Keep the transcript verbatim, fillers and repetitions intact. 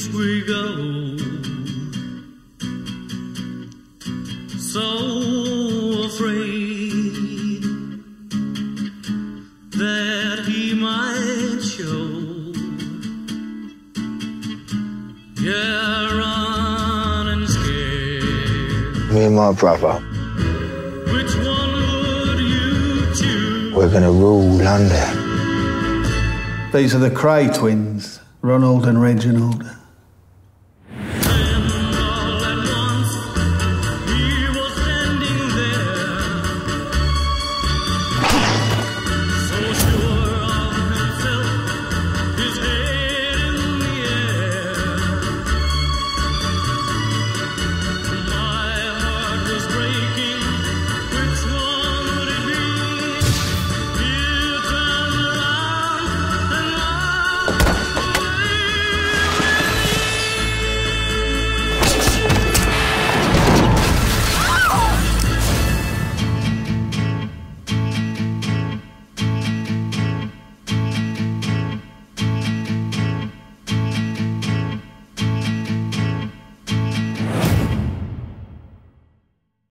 place we go. So afraid that he might show. Yeah, running scared. Me and my brother. Which one would you choose? We're gonna rule London. These are the Crey twins, Ronald and Reginald.